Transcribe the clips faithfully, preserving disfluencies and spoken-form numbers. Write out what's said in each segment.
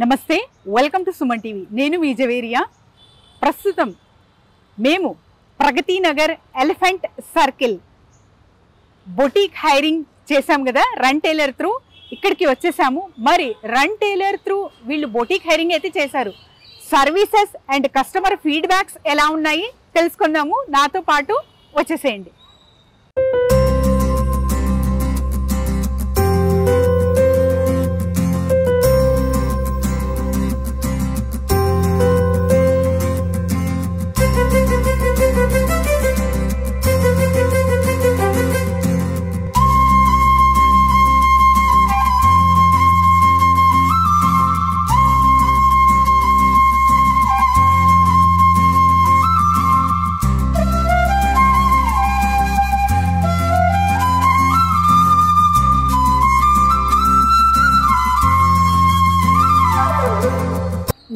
నమస్తే, welcome to Suman TV. నేను విజయ్. ప్రస్తుతం మేము ప్రగతి Nagar Elephant Circle boutique hiring చేశాము కదా రన్ టైలర్ త్రూ, ఇక్కడికి వచ్చేసాము. మరి రన్ టైలర్ త్రూ వీళ్ళు బొటీక్ హైరింగ్ అయితే చేశారు. సర్వీసెస్ అండ్ కస్టమర్ ఫీడ్బ్యాక్స్ ఎలా ఉన్నాయి తెలుసుకుందాము. నాతో పాటు వచ్చేసేయండి.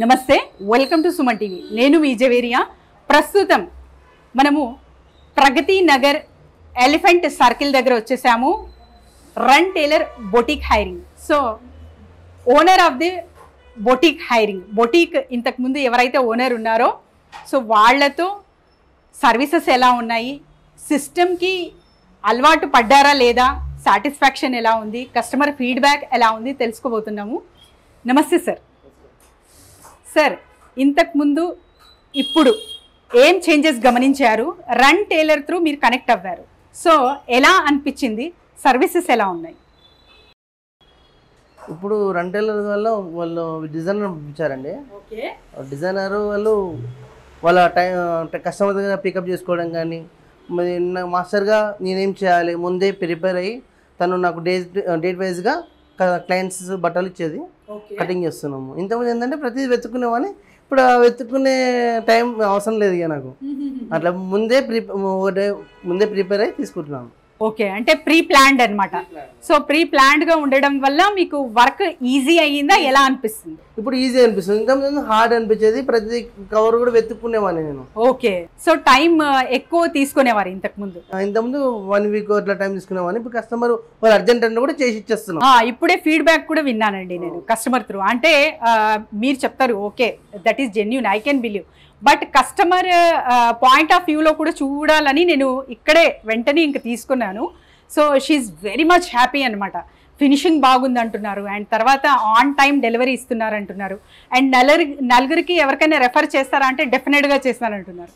నమస్తే, వెల్కమ్ టు సుమన్ టీవీ. నేను విజయ్. ప్రస్తుతం మనము ప్రగతి నగర్ ఎలిఫెంట్ సర్కిల్ దగ్గర వచ్చేసాము. Run Tailor boutique hiring. So owner of the boutique hiring, boutique ఇంతకుముందు ఎవరైతే ఓనర్ ఉన్నారో సో వాళ్లతో సర్వీసెస్ ఎలా ఉన్నాయి, సిస్టమ్కి అలవాటు పడ్డారా లేదా, సాటిస్ఫాక్షన్ ఎలా ఉంది, కస్టమర్ ఫీడ్బ్యాక్ ఎలా ఉంది తెలుసుకోబోతున్నాము. నమస్తే సార్. సార్, ఇంతకుముందు ఇప్పుడు ఏం చేంజెస్ గమనించారు? రన్ టైలర్ త్రూ మీరు కనెక్ట్ అవ్వారు, సో ఎలా అనిపించింది? సర్వీసెస్ ఎలా ఉన్నాయి? ఇప్పుడు రన్ టైలర్ వల్ల వాళ్ళు డిజైనర్ పంపించారండి. డిజైనర్ వాళ్ళు వాళ్ళ టైం కస్టమర్ దగ్గర పికప్ చేసుకోవడం కానీ, మాస్టర్గా నేనేం చేయాలి ముందే ప్రిపేర్ అయ్యి తను నాకు డేట్ డేట్ వైజ్గా క్లయింట్స్ బట్టలు ఇచ్చేది, కటింగ్ చేస్తున్నాము. ఇంతకుముందు ఏంటంటే ప్రతిదీ వెతుక్కునేవాని, ఇప్పుడు వెతుక్కునే టైం అవసరం లేదు ఇక నాకు. అట్లా ముందే ముందే ప్రిపేర్ అయ్యి తీసుకుంటున్నాను. ఓకే, అంటే ప్రీ ప్లాన్డ్ అనమాట. సో ప్రీ ప్లాన్డ్ గా ఉండడం వల్ల మీకు వర్క్ ఈజీ అయ్యిందా, ఎలా అనిపిస్తుంది? ఇప్పుడు ఈజీ అనిపిస్తుంది. ఇంతకుముందు హార్డ్ అనిపించేది, ప్రతి కవర్ కూడా వెతుక్కునేవాని నేను. ఓకే, సో టైం ఎక్కువ తీసుకునేవారు ఇంతకుముందు. ఇంతకుముందు వన్ వీక్ అట్లా టైం తీసుకునేవాని. ఇప్పుడు కస్టమర్ వాళ్ళు అర్జెంట్ అంటే కూడా చేసి ఇచ్చేస్తున్నా. ఇప్పుడే ఫీడ్బ్యాక్ కూడా విన్నానండి నేను కస్టమర్ త్రూ. అంటే మీరు చెప్తారు, okay that is genuine, I can believe. But customer point of వ్యూలో కూడా చూడాలని నేను ఇక్కడే వెంటనే ఇంక తీసుకున్నాను. So she is very much happy అనమాట. ఫినిషింగ్ బాగుంది అంటున్నారు, అండ్ తర్వాత ఆన్ టైం డెలివరీ ఇస్తున్నారు అంటున్నారు, అండ్ నలుగురి నలుగురికి ఎవరికైనా రెఫర్ చేస్తారా అంటే డెఫినెట్గా చేస్తానంటున్నారు.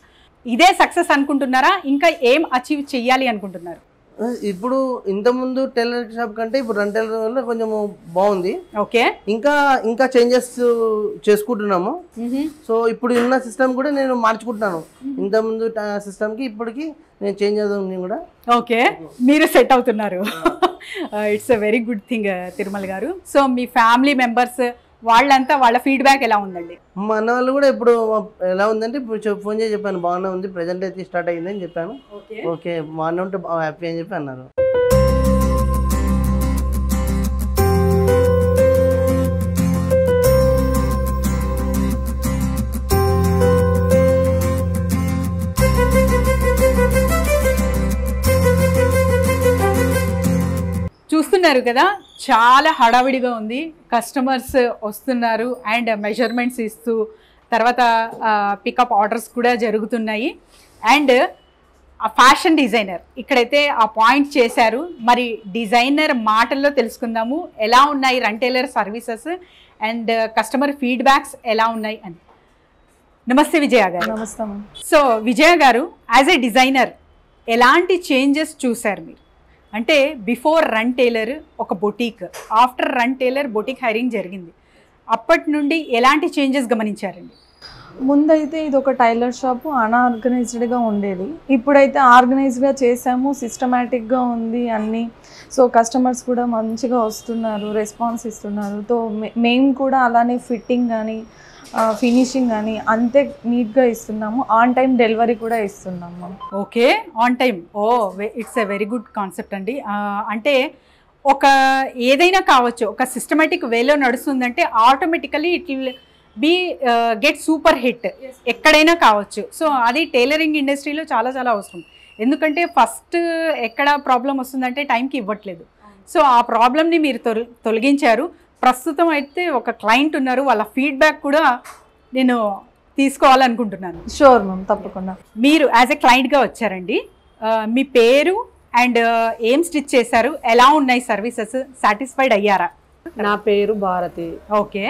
ఇదే సక్సెస్ అనుకుంటున్నారా, ఇంకా ఏం అచీవ్ చెయ్యాలి అనుకుంటున్నారు? ఇప్పుడు ఇంతకుముందు టైలర్ షాప్ కంటే ఇప్పుడు రన్ టైలర్ వల్ల కొంచెం బాగుంది. ఓకే, ఇంకా ఇంకా చేంజెస్ చేసుకుంటున్నాము. సో ఇప్పుడు ఉన్న సిస్టమ్ కూడా నేను మార్చుకుంటున్నాను. ఇంతకుముందు సిస్టమ్ కి ఇప్పటికి నేను చేంజ్ అవుతాను కూడా. ఓకే, మీరు సెట్ అవుతున్నారు. It's a very good thing Tirumal గారు. సో మీ ఫ్యామిలీ మెంబర్స్ వాళ్ళంతా వాళ్ళ ఫీడ్బ్యాక్ ఎలా ఉందండి? మా అన్న వాళ్ళు కూడా ఇప్పుడు ఎలా ఉందంటే ఇప్పుడు ఫోన్ చేసి చెప్పాను, బాగానే ఉంది ప్రజెంట్ అయితే స్టార్ట్ అయ్యింది అని చెప్పాను. ఓకే, మా అన్న ఉంటే హ్యాపీ అని చెప్పి అన్నారు. చూస్తున్నారు కదా, చాలా హడావిడిగా ఉంది. కస్టమర్స్ వస్తున్నారు అండ్ మెజర్మెంట్స్ ఇస్తూ, తర్వాత పికప్ ఆర్డర్స్ కూడా జరుగుతున్నాయి. అండ్ ఆ ఫ్యాషన్ డిజైనర్ ఇక్కడైతే ఆ పాయింట్ చేశారు. మరి డిజైనర్ మాటల్లో తెలుసుకుందాము, ఎలా ఉన్నాయి Run Tailor services and customer feedbacks ఎలా ఉన్నాయి అని. నమస్తే విజయ గారు. నమస్తే. సో విజయ గారు, యాజ్ ఏ డిజైనర్ ఎలాంటి చేంజెస్ చూశారు మీరు? అంటే బిఫోర్ రన్ టైలర్ ఒక boutique, after Run Tailor boutique hiring జరిగింది. అప్పటి నుండి ఎలాంటి చేంజెస్ గమనించారండి? ముందైతే ఇది ఒక టైలర్ షాపు, అన్ఆర్గనైజ్డ్గా ఉండేది. ఇప్పుడైతే ఆర్గనైజ్డ్గా చేసాము, సిస్టమేటిక్గా ఉంది అన్నీ. సో కస్టమర్స్ కూడా మంచిగా వస్తున్నారు, రెస్పాన్స్ ఇస్తున్నారు. తో మేము కూడా అలానే ఫిట్టింగ్ కానీ ఫినిషింగ్ కానీ అంతే నీట్గా ఇస్తున్నాము. ఆన్ టైం డెలివరీ కూడా ఇస్తున్నాము. Okay, on time. Oh it's a very good concept అండి. అంటే ఒక ఏదైనా కావచ్చు, ఒక సిస్టమేటిక్ వేలో నడుస్తుందంటే automatically it will be get super hit, ఎక్కడైనా కావచ్చు. సో అది టైలరింగ్ ఇండస్ట్రీలో చాలా చాలా అవసరం. ఎందుకంటే ఫస్ట్ ఎక్కడ ప్రాబ్లం వస్తుందంటే టైంకి ఇవ్వట్లేదు. సో ఆ ప్రాబ్లమ్ని మీరు తొలగించారు. ప్రస్తుతం అయితే ఒక క్లయింట్ ఉన్నారు, వాళ్ళ ఫీడ్బ్యాక్ కూడా నేను తీసుకోవాలనుకుంటున్నాను. షూర్ మ్యామ్, తప్పకుండా. మీరు యాజ్ ఎ క్లయింట్గా వచ్చారండి, మీ పేరు అండ్ ఏం స్టిచ్ చేశారు, ఎలా ఉన్నాయి సర్వీసెస్, సాటిస్ఫైడ్ అయ్యారా? నా పేరు భారతి. ఓకే.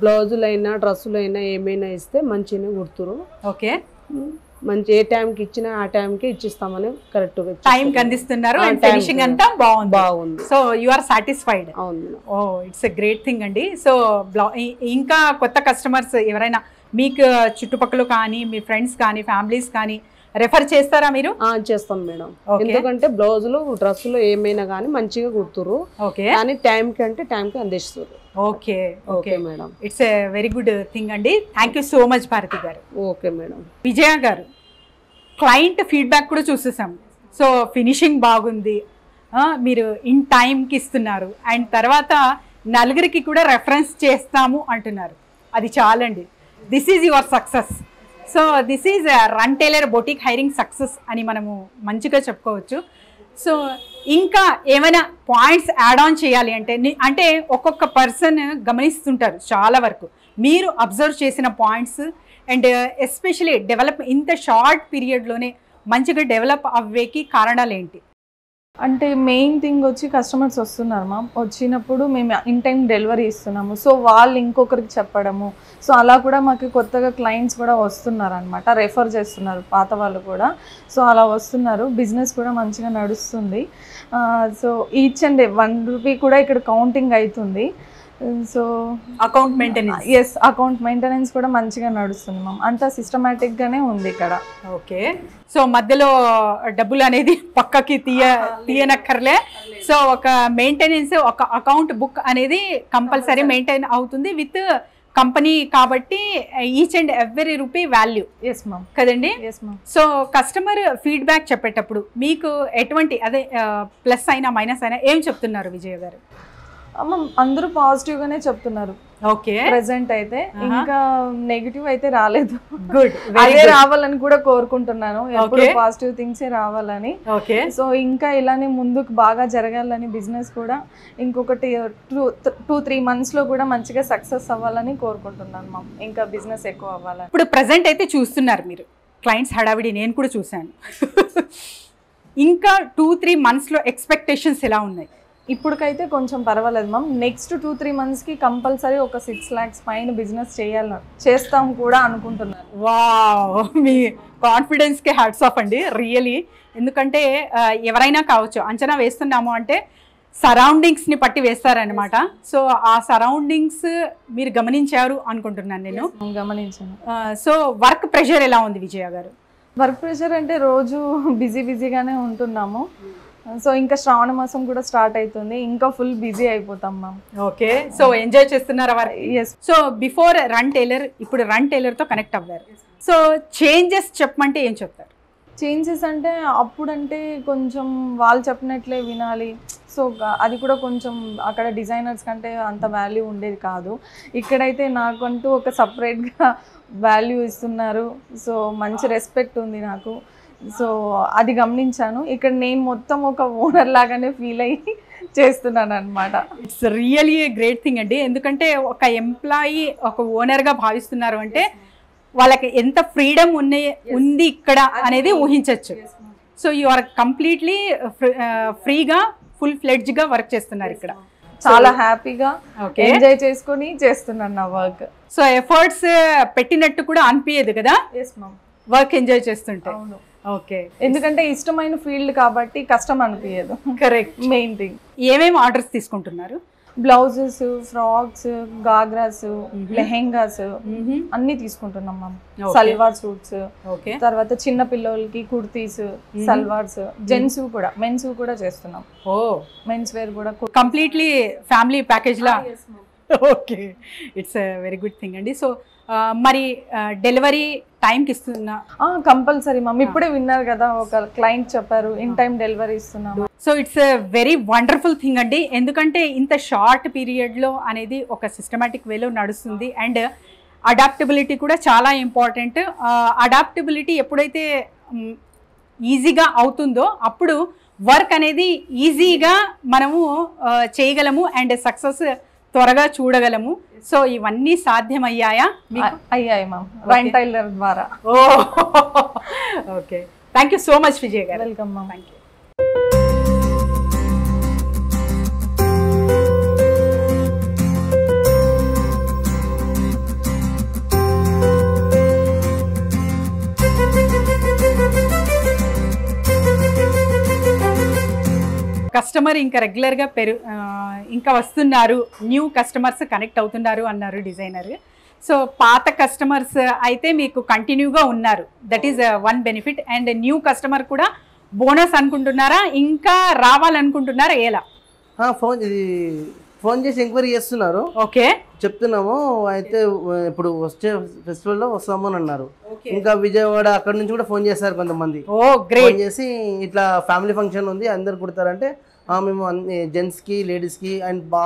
బ్లౌజులైనా డ్రెస్సులైనా ఏమైనా ఇస్తే మంచిగా గుర్తురు. ఓకే. మంచి ఏ టైంకి ఇచ్చినా ఆ టైంకి ఇచ్చిస్తామని కరెక్ట్గా టైంకి అందిస్తున్నారు. అండ్ ఫినిషింగ్ అంతా బాగుంది. బాగుంది. So you are satisfied? అవును. Oh it's a great thing అండి. సో ఇంకా కొత్త కస్టమర్స్ ఎవరైనా మీకు చుట్టుపక్కల కానీ మీ ఫ్రెండ్స్ కానీ ఫ్యామిలీస్ కానీ రెఫర్ చేస్తారా మీరు? చేస్తాం మేడం, ఎందుకంటే బ్లౌజులు డ్రెస్సులు ఏమైనా కానీ మంచిగా కుడుతురు. ఓకే. కానీ టైంకి అంటే టైంకి అందిస్తారు. Okay. Okay madam, it's a very good thing అండి. Thank you so much Bharati గారు. Okay madam. విజయ గారు, క్లయింట్ ఫీడ్బ్యాక్ కూడా చూసేసాం. సో ఫినిషింగ్ బాగుంది, మీరు ఇన్ టైంకి ఇస్తున్నారు, అండ్ తర్వాత నలుగురికి కూడా రెఫరెన్స్ చేస్తాము అంటున్నారు. అది చాలండి. This is your success. So this is Run Tailor boutique hiring success అని మనము మంచిగా చెప్పుకోవచ్చు. సో ఇంకా ఏమైనా పాయింట్స్ యాడ్ ఆన్ చేయాలి అంటే అంటే ఒక్కొక్క పర్సన్ గమనిస్తుంటారు చాలా వరకు, మీరు అబ్జర్వ్ చేసిన పాయింట్స్ అండ్ ఎస్పెషలీ డెవలప్ ఇంత షార్ట్ పీరియడ్లోనే మంచిగా డెవలప్ అవ్వేకి కారణాలు ఏంటి? అంటే మెయిన్ థింగ్ వచ్చి కస్టమర్స్ వస్తున్నారు మా, వచ్చినప్పుడు మేము ఇన్ టైం డెలివరీ ఇస్తున్నాము, సో వాళ్ళు ఇంకొకరికి చెప్పడము, సో అలా కూడా మాకు కొత్తగా క్లయింట్స్ కూడా వస్తున్నారు అనమాట, రెఫర్ చేస్తున్నారు పాత వాళ్ళు కూడా. సో అలా వస్తున్నారు, బిజినెస్ కూడా మంచిగా నడుస్తుంది. So each and one rupee కూడా ఇక్కడ కౌంటింగ్ అవుతుంది. So account maintenance, yes account maintenance కూడా మంచిగా నడుస్తుంది మ్యామ్, అంతా సిస్టమేటిక్గానే ఉంది ఇక్కడ. ఓకే. సో మధ్యలో డబ్బులు అనేది పక్కకి తీయ తీయనక్కర్లే. సో ఒక మెయింటెనెన్స్, ఒక అకౌంట్ బుక్ అనేది కంపల్సరీ మెయింటైన్ అవుతుంది విత్ కంపెనీ కాబట్టి each and every rupee value. Yes ma'am, కదండి? Yes ma'am. So customer feedback చెప్పేటప్పుడు మీకు ఎటువంటి అదే ప్లస్ అయినా మైనస్ అయినా ఏం చెప్తున్నారు విజయ్ గారు? అందరూ పాజిటివ్ గానే చెప్తున్నారు. ఓకే. ప్రెసెంట్ అయితే ఇంకా నెగిటివ్ అయితే రాలేదు. గుడ్. అదే రావాలని కూడా కోరుకుంటున్నాను, ఎప్పుడు పాజిటివ్ థింగ్స్ రావాలని. ఓకే. సో ఇంకా ఇలానే ముందుకు బాగా జరగాలని, బిజినెస్ కూడా ఇంకొకటి టూ టూ త్రీ మంత్స్ లో కూడా మంచిగా సక్సెస్ అవ్వాలని కోరుకుంటున్నాను మ్యామ్, ఇంకా బిజినెస్ ఎక్కువ అవ్వాలని. ఇప్పుడు ప్రెసెంట్ అయితే చూస్తున్నారు మీరు క్లయింట్స్ హడావిడి, నేను కూడా చూశాను. ఇంకా టూ త్రీ మంత్స్ లో ఎక్స్పెక్టేషన్స్ ఎలా ఉన్నాయి? ఇప్పటికైతే కొంచెం పర్వాలేదు మ్యామ్, నెక్స్ట్ టూ త్రీ మంత్స్కి కంపల్సరీ ఒక సిక్స్ ల్యాక్స్ పైన బిజినెస్ చేయాలని చేస్తాం కూడా అనుకుంటున్నాను. వావ్, మీ కాన్ఫిడెన్స్కి హ్యాట్స్ ఆఫ్ అండి రియలీ. ఎందుకంటే ఎవరైనా కావచ్చు, అంచనా వేస్తున్నాము అంటే సరౌండింగ్స్ని పట్టి వేస్తారనమాట. సో ఆ సరౌండింగ్స్ మీరు గమనించారు అనుకుంటున్నాను నేను. గమనించాను. సో వర్క్ ప్రెషర్ ఎలా ఉంది విజయ గారు? వర్క్ ప్రెషర్ అంటే రోజు బిజీ బిజీగానే ఉంటున్నాము. సో ఇంకా శ్రావణ మాసం కూడా స్టార్ట్ అవుతుంది, ఇంకా ఫుల్ బిజీ అయిపోతాం మ్యామ్. ఓకే. సో ఎంజాయ్ చేస్తున్నారా? Yes. So before Run Tailor, ఇప్పుడు రన్ టైలర్తో కనెక్ట్ అవ్వారు. సో చేంజెస్ చెప్పమంటే ఏం చెప్తారు? చేంజెస్ అంటే అప్పుడంటే కొంచెం వాళ్ళు చెప్పినట్లే వినాలి, సో అది కూడా కొంచెం అక్కడ డిజైనర్స్ కంటే అంత వాల్యూ ఉండేది కాదు, ఇక్కడైతే నాకంటూ ఒక సపరేట్గా వాల్యూ ఇస్తున్నారు. సో మంచి రెస్పెక్ట్ ఉంది నాకు, సో అది గమనించాను. ఇక్కడ నేను మొత్తం ఒక ఓనర్ లాగానే ఫీల్ అయ్యి చేస్తున్నాను అనమాట. ఇట్స్ రియలీ గ్రేట్ థింగ్ అండి. ఎందుకంటే ఒక ఎంప్లాయీ ఒక ఓనర్గా భావిస్తున్నారు అంటే వాళ్ళకి ఎంత ఫ్రీడమ్ ఉన్నాయి ఉంది ఇక్కడ అనేది ఊహించవచ్చు. సో యు ఆర్ కంప్లీట్లీ ఫ్రీగా ఫుల్ ఫ్లెడ్జ్గా వర్క్ చేస్తున్నారు ఇక్కడ, చాలా హ్యాపీగా ఎంజాయ్ చేసుకుని చేస్తున్నాను నా వర్క్. సో ఎఫర్ట్స్ పెట్టినట్టు కూడా అనిపించదు కదా? ఎస్ మ్యామ్, వర్క్ ఎంజాయ్ చేస్తుంటే. ఓకే. ఎందుకంటే ఇష్టమైన ఫీల్డ్ కాబట్టి కష్టం అనిపించదు. కరెక్ట్. Main thing. ఏమేమి ఆర్డర్స్ తీసుకుంటున్నారు? బ్లౌజెస్, ఫ్రాక్స్, గాగ్రాస్, లెహెంగాస్ అన్ని తీసుకుంటున్నాం మ్యామ్. సల్వార్ సూట్స్, తర్వాత చిన్న పిల్లలకి కుర్తీస్, సల్వార్స్, జెంట్స్ కూడా మెన్స్ కూడా చేస్తున్నాం. ఓ మెన్స్ వేర్ కూడా కంప్లీట్లీ ఫ్యామిలీ ప్యాకేజ్ లా. Okay, it's very good thing అండి. సో మరి డెలివరీ టైంకి ఇస్తున్నా? కంపల్సరీ మ్యామ్, ఇప్పుడే విన్నారు కదా ఒక క్లయింట్ చెప్పారు ఇన్ టైం డెలివరీ ఇస్తున్నాము. So it's very wonderful thing అండి. ఎందుకంటే ఇంత షార్ట్ పీరియడ్లో అనేది ఒక సిస్టమాటిక్ వేలో నడుస్తుంది, అండ్ అడాప్టబిలిటీ కూడా చాలా ఇంపార్టెంట్. అడాప్టబిలిటీ ఎప్పుడైతే ఈజీగా అవుతుందో అప్పుడు వర్క్ అనేది ఈజీగా మనము చేయగలము అండ్ సక్సెస్ త్వరగా చూడగలము. సో ఇవన్నీ సాధ్యమయ్యాయా? అయ్యాయి మ్యామ్, రన్ టైలర్ ద్వారా. Oh okay, thank you so much Vijay గారు. Welcome ma'am, thank you. Customer ఇంకా రెగ్యులర్గా పెరు ఇంకా వస్తున్నారు, న్యూ కస్టమర్స్ కనెక్ట్ అవుతున్నారు అన్నారు డిజైనర్. సో పాత కస్టమర్స్ అయితే మీకు కంటిన్యూగా ఉన్నారు, that is one benefit. And new customer కూడా బోనస్ అనుకుంటున్నారా, ఇంకా రావాలనుకుంటున్నారా? ఎలా ఫోన్ ఫోన్ చేసి ఎంక్వైరీ చేస్తున్నారు. ఓకే, చెప్తున్నాము అయితే ఇప్పుడు వచ్చే ఫెస్టివల్లో వస్తాము అని అన్నారు. ఇంకా విజయవాడ అక్కడ నుంచి కూడా ఫోన్ చేశారు కొంతమంది, ఫోన్ చేసి ఇట్లా ఫ్యామిలీ ఫంక్షన్ ఉంది అందరు కుడతారంటే మేము అన్ని జెంట్స్కి లేడీస్కి అండ్ బా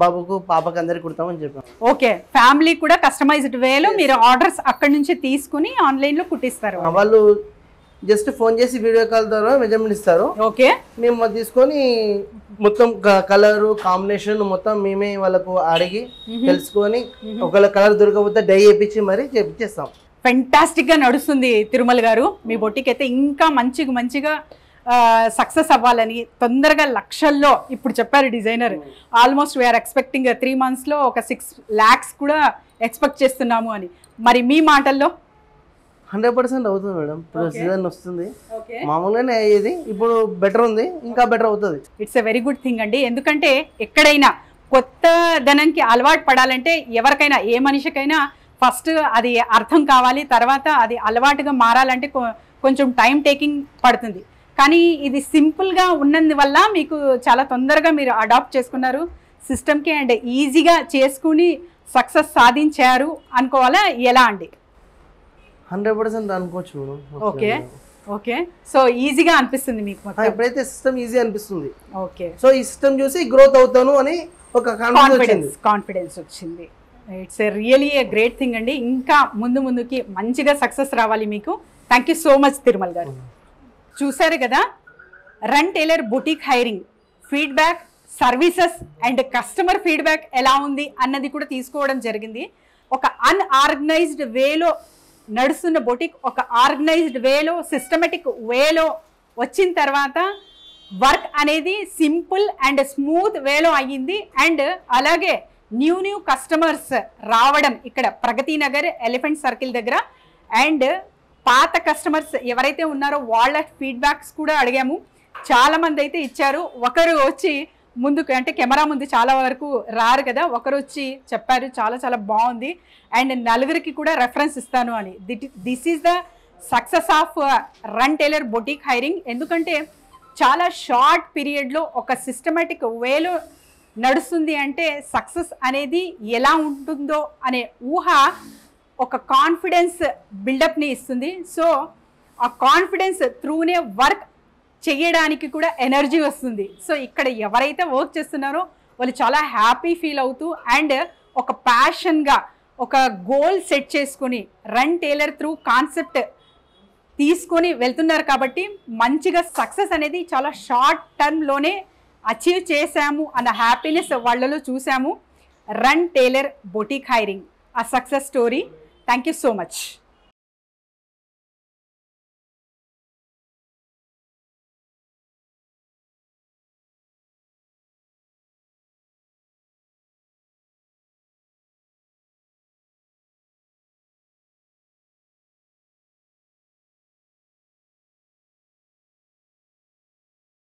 బాబుకు పాపకు అందరికి కుడతామని చెప్పాం. ఓకే, ఫ్యామిలీ కూడా కస్టమైజ్డ్ వేలో మీరు ఆర్డర్స్ అక్కడ నుంచి తీసుకుని ఆన్లైన్లో కుట్టిస్తారు. వాళ్ళు జస్ట్ ఫోన్ చేసి వీడియో కాల్ ద్వారా మెజర్మెంట్ ఇస్తారు. ఓకే, మేము తీసుకొని మొత్తం కలరు కాంబినేషన్ మొత్తం మేమే వాళ్ళకు అడిగి తెలుసుకొని ఒకవేళ కలర్ దొరకకపోతే డై చేయించి మరీ చేపిస్తాం. ఫెంటాస్టిక్ గా నడుస్తుంది తిరుమల గారు మీ బొటిక్ అయితే. ఇంకా మంచిగా మంచిగా సక్సెస్ అవ్వాలని తొందరగా లక్షల్లో ఇప్పుడు చెప్పారు designer. Almost we're expecting three months లో ఒక సిక్స్ ల్యాక్స్ కూడా ఎక్స్పెక్ట్ చేస్తున్నాము అని. మరి మీ మాటల్లో? హండ్రెడ్ పర్సెంట్ అవుతుంది మేడం, ఇప్పుడు సీజన్ వస్తుంది మామూలుగానే అయ్యేది, ఇప్పుడు బెటర్ ఉంది, ఇంకా బెటర్ అవుతుంది. It's a very good thing అండి. ఎందుకంటే ఎక్కడైనా కొత్త ధనానికి అలవాటు పడాలంటే ఎవరికైనా ఏ మనిషికైనా ఫస్ట్ అది అర్థం కావాలి, తర్వాత అది అలవాటుగా మారాలంటే కొంచెం టైం టేకింగ్ పడుతుంది. కానీ ఇది సింపుల్గా ఉన్నందు వల్ల మీకు చాలా తొందరగా మీరు అడాప్ట్ చేసుకున్నారు సిస్టమ్కి అండ్ ఈజీగా చేసుకుని సక్సెస్ సాధించారు అనుకోవాలా, ఎలా అండి? హండ్రెడ్ పర్సెంట్ అనుకోవచ్చు. ఓకే ఓకే, సో ఈజీగా అనిపిస్తుంది మీకు ఎప్పుడైతే సిస్టమ్ ఈజీ అనిపిస్తుంది. ఓకే, సో ఈ సిస్టమ్ చూసి గ్రోత్ అవుతాను అని ఒక కాన్ఫిడెన్స్ కాన్ఫిడెన్స్ వచ్చింది. It's a really a great thing అండి. ఇంకా ముందు ముందుకి మంచిగా సక్సెస్ రావాలి మీకు. Thank you so much Tirumala గారు. చూసారు కదా Run Tailor boutique hiring feedback, services and customer feedback ఎలా ఉంది అన్నది కూడా తీసుకోవడం జరిగింది. ఒక అన్ఆర్గనైజ్డ్ వేలో నడుస్తున్న బొటిక్ ఒక ఆర్గనైజ్డ్ వేలో సిస్టమేటిక్ వేలో వచ్చిన తర్వాత వర్క్ అనేది సింపుల్ అండ్ స్మూత్ వేలో అయ్యింది. అండ్ అలాగే న్యూ న్యూ కస్టమర్స్ రావడం ఇక్కడ ప్రగతి నగర్ ఎలిఫెంట్ సర్కిల్ దగ్గర. అండ్ పాత కస్టమర్స్ ఎవరైతే ఉన్నారో వాళ్ళ ఫీడ్బ్యాక్స్ కూడా అడిగాము, చాలామంది అయితే ఇచ్చారు. ఒకరు వచ్చి ముందుకు అంటే కెమెరా ముందు చాలా వరకు రారు కదా, ఒకరు వచ్చి చెప్పారు చాలా చాలా బాగుంది అండ్ నలుగురికి కూడా రెఫరెన్స్ ఇస్తాను అని. This is the success of Run Tailor boutique hiring. ఎందుకంటే చాలా షార్ట్ పీరియడ్లో ఒక సిస్టమేటిక్ వేలో నడుస్తుంది అంటే సక్సెస్ అనేది ఎలా ఉంటుందో అనే ఊహ ఒక కాన్ఫిడెన్స్ బిల్డప్ని ఇస్తుంది. సో ఆ కాన్ఫిడెన్స్ త్రూనే వర్క్ చేయడానికి కూడా ఎనర్జీ వస్తుంది. సో ఇక్కడ ఎవరైతే వర్క్ చేస్తున్నారో వాళ్ళు చాలా హ్యాపీ ఫీల్ అవుతూ అండ్ ఒక ప్యాషన్గా ఒక గోల్ సెట్ చేసుకొని రన్ టైలర్ త్రూ కాన్సెప్ట్ తీసుకొని వెళ్తున్నారు కాబట్టి మంచిగా సక్సెస్ అనేది చాలా షార్ట్ టర్మ్లోనే అచీవ్ చేశాము అన్న హ్యాపీనెస్ వాళ్ళలో చూసాము. రన్ టైలర్ బొటిక్ హైరింగ్ ఆ success story. Thank you so much.